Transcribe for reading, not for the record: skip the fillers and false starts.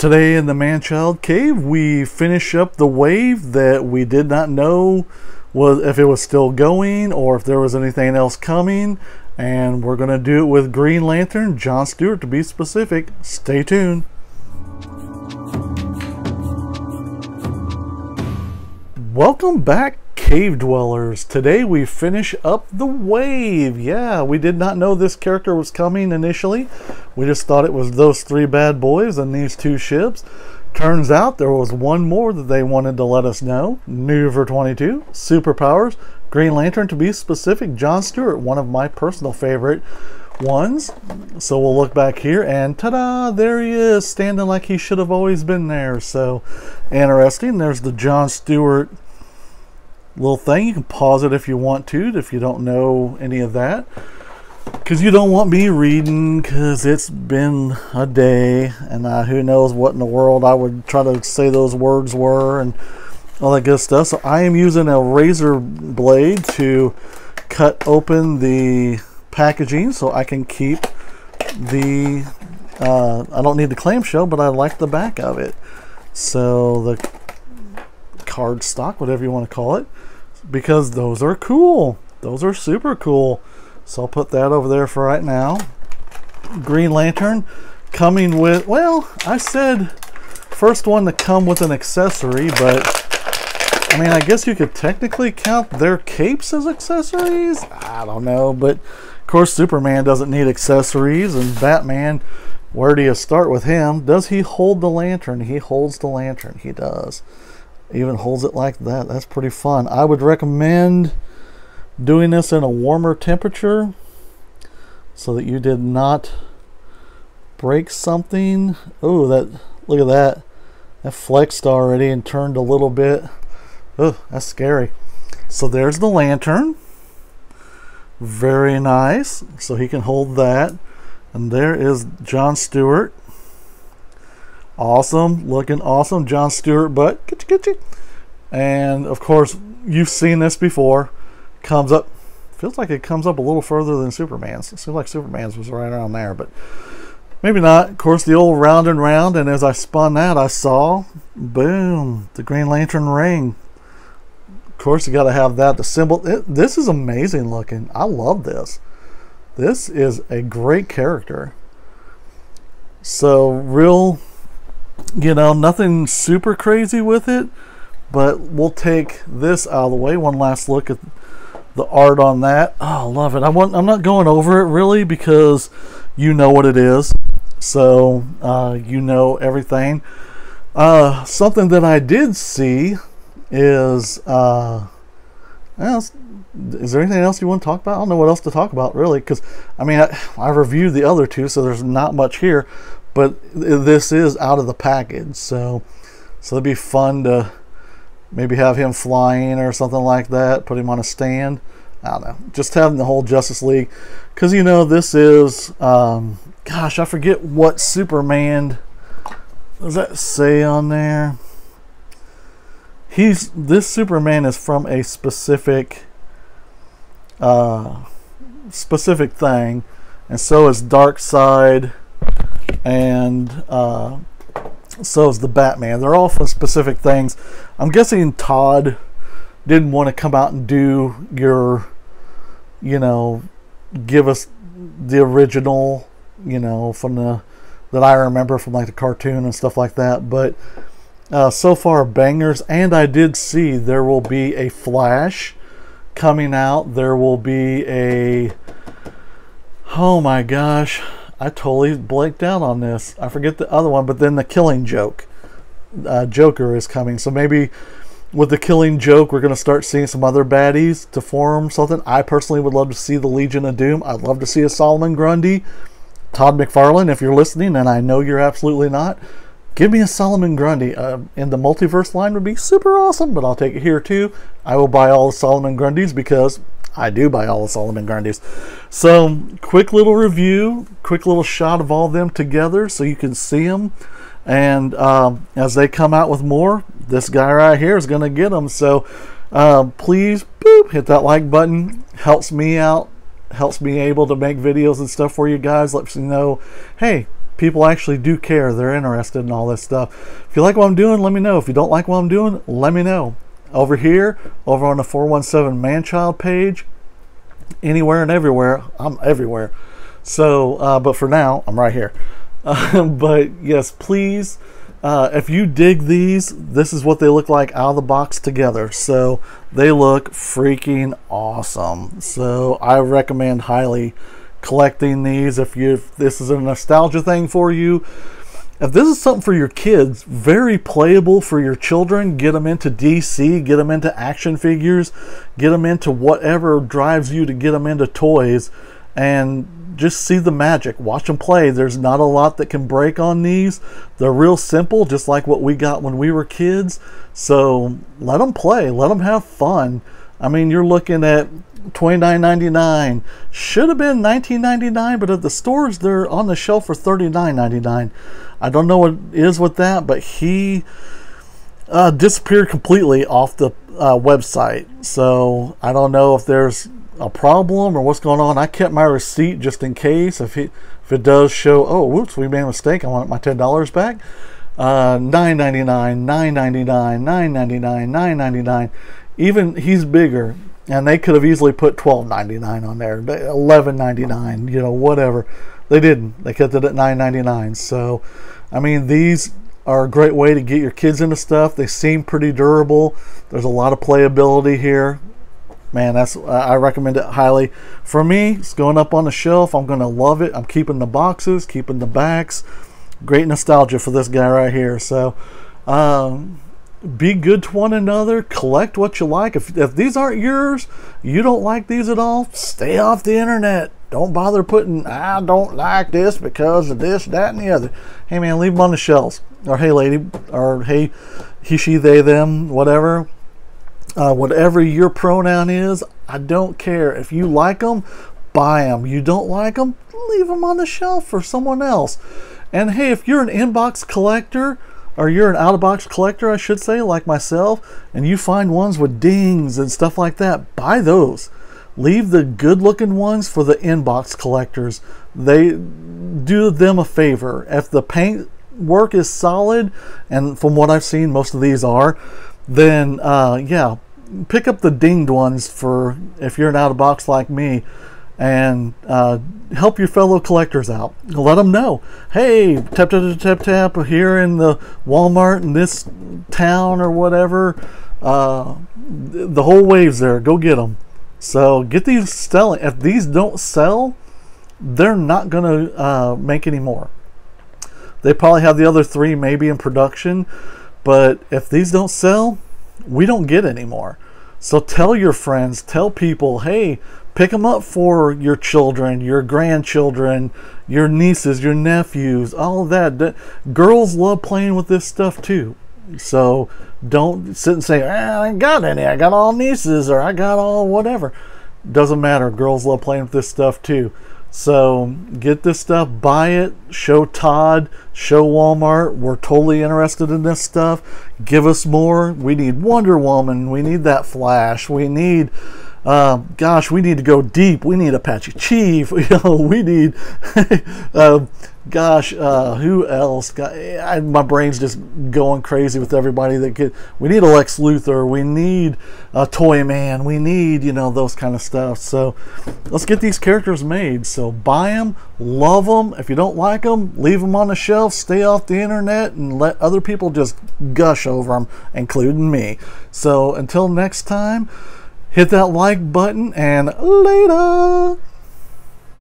Today in the Manchild Cave, we finish up the wave that we did not know was if it was still going or if there was anything else coming. And we're going to do it with Green Lantern, John Stewart to be specific. Stay tuned. Welcome back, Cave Dwellers. Today we finish up the wave. Yeah, we did not know this character was coming initially. We just thought it was those three bad boys and these two ships. Turns out there was one more that they wanted to let us know. New for 22, Superpowers, Green Lantern to be specific, John Stewart, one of my personal favorite ones. So we'll look back here and ta-da, there he is, standing like he should have always been there. So interesting. There's the John Stewart little thing. You can pause it if you want to, if you don't know any of that, because you don't want me reading, because it's been a day and who knows what in the world I would try to say those words were and all that good stuff. So I am using a razor blade to cut open the packaging so I can keep the I don't need the clamshell, but I like the back of it. So the card stock, whatever you want to call it, because those are cool. Those are super cool. So I'll put that over there for right now. Green Lantern coming with, well, I said first one to come with an accessory, but I mean, I guess you could technically count their capes as accessories. I don't know, but of course Superman doesn't need accessories, and Batman, where do you start with him? Does he hold the lantern? He holds the lantern. He does. Even holds it like that. That's pretty fun. I would recommend doing this in a warmer temperature so that you did not break something. Oh, that, look at that. That flexed already and turned a little bit. Oh, that's scary. So there's the lantern. Very nice. So he can hold that. And there is John Stewart. Awesome, looking awesome, John Stewart butt. And of course, you've seen this before. Comes up, feels like it comes up a little further than Superman's. It seems like Superman's was right around there, but maybe not. Of course, the old round and round, and as I spun that, I saw, boom, the Green Lantern ring. Of course, you gotta have that, the symbol. This is amazing looking. I love this. This is a great character. So real, you know, nothing super crazy with it, but we'll take this out of the way. One last look at the art on that. Oh, I love it. I'm not going over it really, because you know what it is. So you know everything. Something that I did see is, is there anything else you want to talk about? I don't know what else to talk about really, because I mean, I reviewed the other two, so there's not much here. But this is out of the package, so it'd be fun to maybe have him flying or something like that, put him on a stand. I don't know, just having the whole Justice League, because you know this is gosh, I forget what Superman, does that say on there? This Superman is from a specific specific thing, and so is Darkseid, and so is the Batman. They're all for specific things. I'm guessing Todd didn't want to come out and do your, you know, give us the original, you know, from the, that I remember from like the cartoon and stuff like that, but so far bangers. And I did see there will be a Flash coming out. There will be a, oh my gosh, I totally blanked out on this. I forget the other one, but then the Killing Joke. Joker is coming. So maybe with the Killing Joke, we're going to start seeing some other baddies to form something. I personally would love to see the Legion of Doom. I'd love to see a Solomon Grundy. Todd McFarlane, if you're listening, and I know you're absolutely not, give me a Solomon Grundy. In the Multiverse line would be super awesome, but I'll take it here too. I will buy all the Solomon Grundys, because I do buy all the Solomon Grundys. So quick little review, quick little shot of all them together so you can see them. And as they come out with more, this guy right here is going to get them. So please boop, hit that like button. Helps me out. Helps me able to make videos and stuff for you guys. Lets me know, hey, people actually do care. They're interested in all this stuff. If you like what I'm doing, let me know. If you don't like what I'm doing, let me know. Over here, over on the 417 Manchild page, anywhere and everywhere, I'm everywhere. So, but for now, I'm right here. But yes, please, if you dig these, this is what they look like out of the box together. So they look freaking awesome. So I recommend highly collecting these if this is a nostalgia thing for you. If this is something for your kids, very playable for your children, get them into DC, get them into action figures, get them into whatever drives you to get them into toys, and just see the magic. Watch them play. There's not a lot that can break on these. They're real simple, just like what we got when we were kids. So let them play. Let them have fun. I mean, you're looking at $29.99. Should have been $19.99, but at the stores they're on the shelf for $39.99. I don't know what it is with that, but he disappeared completely off the website. So I don't know if there's a problem or what's going on. I kept my receipt just in case if it does show, oh whoops, we made a mistake, I want my $10 back. $9.99, $9.99, $9.99, $9.99. Even he's bigger, and they could have easily put $12.99 on there, $11.99, you know, whatever. They didn't. They kept it at $9.99. So, I mean, these are a great way to get your kids into stuff. They seem pretty durable. There's a lot of playability here. Man, that's, I recommend it highly. For me, it's going up on the shelf. I'm going to love it. I'm keeping the boxes, keeping the backs. Great nostalgia for this guy right here. So, be good to one another. Collect what you like. If these aren't yours, you don't like these at all, stay off the internet. Don't bother putting, I don't like this because of this, that, and the other. Hey man, leave them on the shelves. Or hey lady, or hey he, she, they, them, whatever. Whatever your pronoun is, I don't care. If you like them, buy them. You don't like them, leave them on the shelf for someone else. And hey, if you're an inbox collector, or you're an out-of-box collector, I should say, like myself, and you find ones with dings and stuff like that, buy those. Leave the good-looking ones for the inbox collectors. They do them a favor. If the paint work is solid, and from what I've seen, most of these are, then, yeah, pick up the dinged ones for if you're an out-of-box like me, and help your fellow collectors out. Let them know, hey, tap, tap, tap, tap, tap, here in the Walmart in this town or whatever, the whole wave's there, go get them. So get these selling. If these don't sell, they're not gonna make any more. They probably have the other three maybe in production, but if these don't sell, we don't get any more. So tell your friends, tell people, hey, pick them up for your children, your grandchildren, your nieces, your nephews, all of that. Girls love playing with this stuff too. So don't sit and say, I ain't got any, I got all nieces or I got all whatever. Doesn't matter. Girls love playing with this stuff too. So get this stuff, buy it, show Todd, show Walmart, we're totally interested in this stuff. Give us more. We need Wonder Woman. We need that Flash. We need... gosh, we need to go deep. We need Apache Chief. You know, we need, gosh, who else? My brain's just going crazy with everybody that could. We need a Lex Luthor. We need a Toy Man. We need, you know, those kind of stuff. So let's get these characters made. So buy them, love them. If you don't like them, leave them on the shelf. Stay off the internet and let other people just gush over them, including me. So until next time. Hit that like button and later.